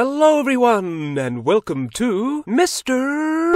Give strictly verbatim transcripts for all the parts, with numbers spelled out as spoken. Hello everyone, and welcome to Mister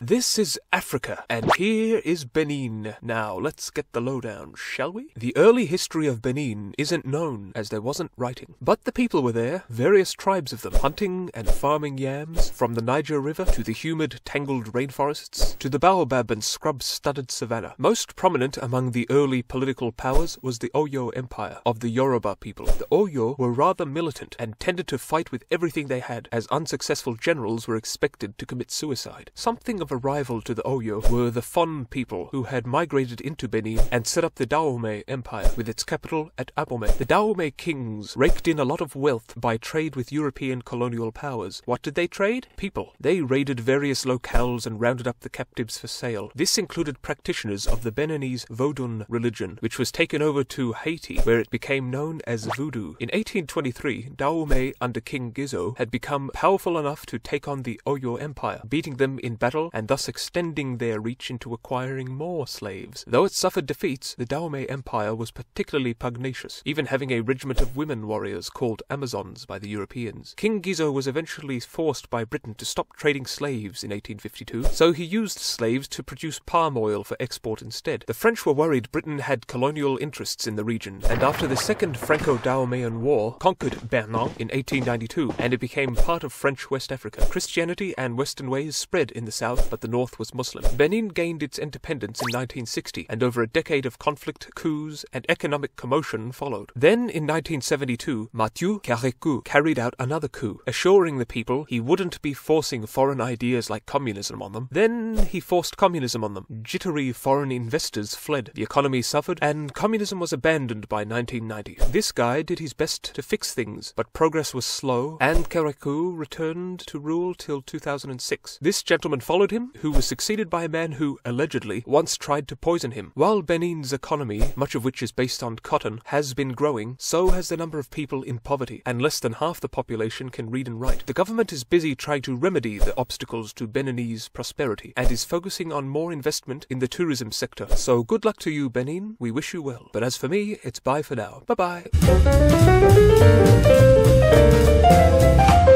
This is Africa, and here is Benin. Now, let's get the lowdown, shall we? The early history of Benin isn't known, as there wasn't writing. But the people were there, various tribes of them, hunting and farming yams, from the Niger River to the humid, tangled rainforests, to the baobab and scrub-studded savanna. Most prominent among the early political powers was the Oyo Empire, of the Yoruba people. The Oyo were rather militant, and tended to fight with everything they had, as unsuccessful generals were expected to commit suicide. Something of a rival to the Oyo were the Fon people, who had migrated into Benin and set up the Dahomey Empire, with its capital at Abomey. The Dahomey kings raked in a lot of wealth by trade with European colonial powers. What did they trade? People. They raided various locales and rounded up the captives for sale. This included practitioners of the Beninese Vodun religion, which was taken over to Haiti, where it became known as voodoo. In eighteen twenty-three, Dahomey under King Ghezo had become powerful enough to take on the Oyo Empire, beating them in battle and thus extending their reach into acquiring more slaves. Though it suffered defeats, the Dahomey Empire was particularly pugnacious, even having a regiment of women warriors called Amazons by the Europeans. King Ghezo was eventually forced by Britain to stop trading slaves in eighteen fifty-two, so he used slaves to produce palm oil for export instead. The French were worried Britain had colonial interests in the region, and after the Second Franco-Dahomean War, conquered Benin in eighteen ninety-two, and it became part of French West Africa. Christianity and Western ways spread in the south, but the north was Muslim. Benin gained its independence in nineteen sixty, and over a decade of conflict, coups, and economic commotion followed. Then, in nineteen seventy-two, Mathieu Kérékou carried out another coup, assuring the people he wouldn't be forcing foreign ideas like communism on them. Then he forced communism on them. Jittery foreign investors fled, the economy suffered, and communism was abandoned by nineteen ninety. This guy did his best to fix things, but progress was slow, and Kérékou returned to rule till two thousand six. This gentleman followed him, who was succeeded by a man who, allegedly, once tried to poison him. While Benin's economy, much of which is based on cotton, has been growing, so has the number of people in poverty, and less than half the population can read and write. The government is busy trying to remedy the obstacles to Beninese prosperity, and is focusing on more investment in the tourism sector. So good luck to you, Benin. We wish you well. But as for me, it's bye for now. Bye-bye.